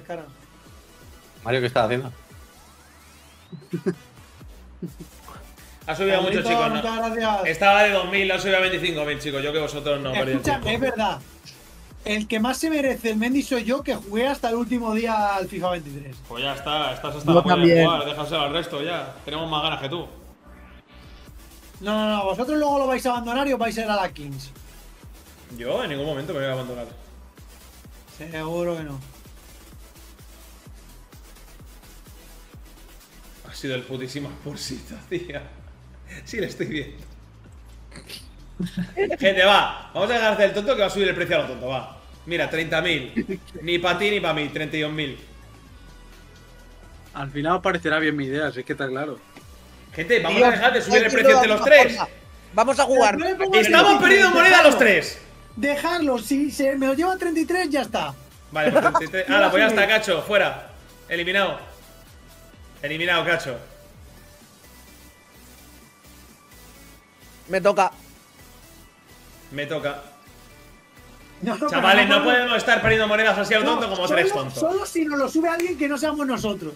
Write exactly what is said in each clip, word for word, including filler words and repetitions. ¿Qué cara? Mario, ¿qué estás haciendo? Ha subido mucho, chicos. No. Estaba de dos mil, la ha subido a veinticinco mil, chicos. Yo que vosotros no. Escúchame, es verdad. El que más se merece el Mendy soy yo, que jugué hasta el último día al FIFA veintitrés. Pues ya está, estás hasta la polla de jugar, déjaselo al resto ya. Tenemos más ganas que tú. No, no, no, vosotros luego lo vais a abandonar y os vais a ir a la Kings. Yo en ningún momento me voy a abandonar. Seguro que no. Ha sido el putísimo Spursito, tío. Sí, le estoy viendo. Gente, va, vamos a dejarse el tonto que va a subir el precio a lo tonto, va. Mira, treinta mil. Ni para ti ni para mí, treinta y dos mil. Al final os parecerá bien mi idea, si es que está claro. Gente, vamos Dios, a dejar de subir el precio entre los tres. Porfa. Vamos a jugar. Estamos perdiendo moneda los tres. Dejarlo, si se me lo lleva treinta y tres, ya está. Vale, pues treinta y tres. Ahora, pues ya está, Cacho, fuera. Eliminado. Eliminado, Cacho. Me toca. Me toca. No, no, chavales, no, no podemos estar perdiendo monedas así al tonto no, como tres tontos. Solo si nos lo sube alguien que no seamos nosotros.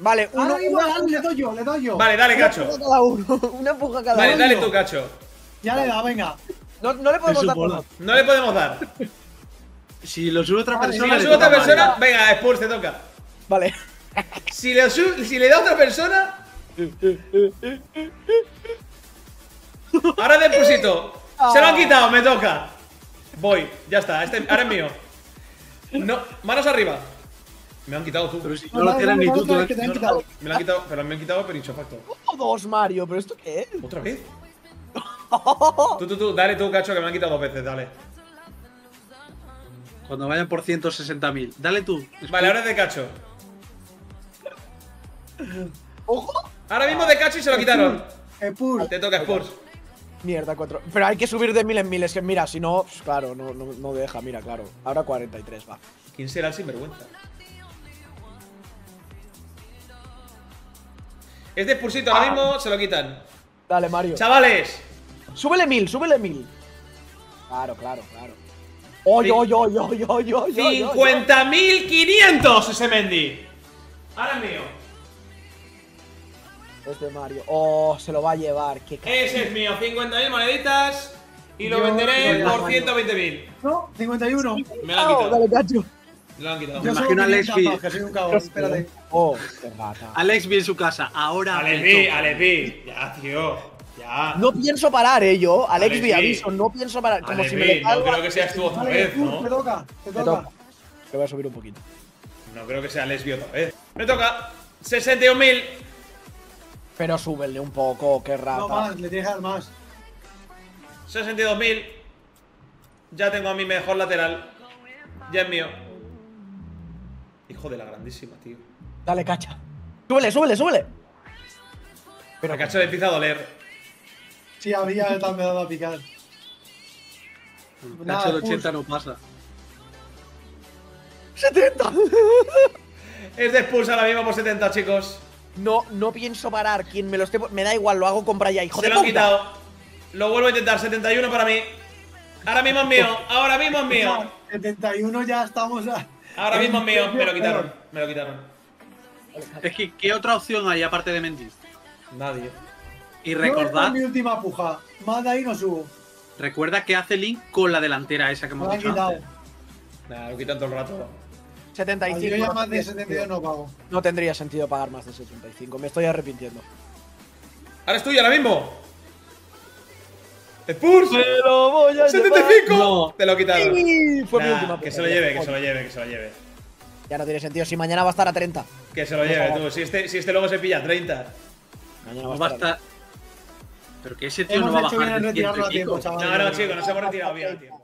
Vale, uno, uno, uno le doy yo, le doy yo. Vale, dale, Cacho. Una empuja cada uno. Una empuja cada vale, uno. Dale tú, Cacho. Ya vale. Le da, venga. No, no le podemos dar. Todo. No le podemos dar. Si lo sube otra vale, persona. Si lo sube otra persona, mal. Venga, Spurs, te toca. Vale. Si le, sube, si le da otra persona. Ahora de Spursito. Se lo han quitado, me toca. Voy, ya está, este, ahora es mío. No, manos arriba. Me han quitado tú. Pero si no lo tienen ni tú, tú. Me lo han quitado, pero me han quitado por hinchofacto. Dos, Mario, ¿pero esto qué es? ¿Otra vez? Tú, tú, tú, dale tú, Cacho, que me han quitado dos veces, dale. Cuando vayan por ciento sesenta mil, dale tú. Vale, ahora es de Cacho. Ojo. Ahora mismo de Cacho y se lo quitaron. Spurs. Te toca Spurs. Mierda, cuatro. Pero hay que subir de mil en mil, es que mira, si no, pues claro, no, no, no deja, mira, claro. Ahora cuarenta y tres, va. ¿Quién será el sinvergüenza? Es de Spursito, ah. Ahora mismo se lo quitan. Dale, Mario. ¡Chavales! ¡Súbele mil, súbele mil! Claro, claro, claro. ¡Oy, oy, oy, oy, oy, oy! ¡cincuenta mil quinientos ese Mendy! Ahora es mío. Este Mario. Oh, se lo va a llevar. Qué ese es mío. cincuenta mil moneditas. Y lo Dios, venderé por ciento veinte mil. No, cincuenta y uno. Me lo han quitado. Oh, dale, Cacho. Me lo han quitado. Me imagino a Alex B. Espérate. Oh, qué rata. Alex B en su casa. Ahora. Alex B, Alex B. Ya, tío. Ya. No pienso parar, eh, yo. Alex B, aviso. No pienso parar. Como Alex si B. Me no creo que seas tú otra vez, ¿no? Te toca. Te toca. Te voy a subir un poquito. No creo que sea Alex B otra vez. Me toca. sesenta y un mil. Pero súbele un poco, qué rata. No más, le tienes que dar más. sesenta y dos mil. Ya tengo a mi mejor lateral. Ya es mío. Hijo de la grandísima, tío. Dale, Cacha. Súbele, súbele, súbele. Pero a Cacho le empieza a doler. Sí, a mí ya me están dando a picar. El Cacho del ochenta no pasa. ¡setenta! Es de expulsa la misma por setenta, chicos. No, no pienso parar. Quien me lo esté… Me da igual, lo hago compra ya, hijo de puta. Se lo han quitado. Lo vuelvo a intentar. setenta y uno para mí. Ahora mismo es mío. Ahora mismo es mío. setenta y uno ya estamos… A... Ahora mismo es mío. Me lo quitaron. Me lo quitaron. Es que, ¿qué otra opción hay aparte de Mendy? Nadie. Y recordad… No, mi última puja. Más de ahí no subo. Recuerda que hace link con la delantera esa que hemos dicho antes. Nah, lo quitan todo el rato. setenta y cinco. Yo ya más de setenta y dos no pago. No tendría sentido pagar más de setenta y cinco. Me estoy arrepintiendo. Ahora es tuyo, ahora mismo. ¡Spurs! ¡Me lo voy a ¡setenta y cinco! No. Te lo he quitado. Sí, fue nah, mi última. Que se lo lleve, que se lo lleve, que se lo lleve. Ya no tiene sentido. Si mañana va a estar a treinta. Que se lo lleve, tú. Si este, si este luego se pilla a treinta. Mañana va a estar. A... Pero que ese tío hemos no va a bajar. No, no, chicos, nos hemos retirado bien, tío.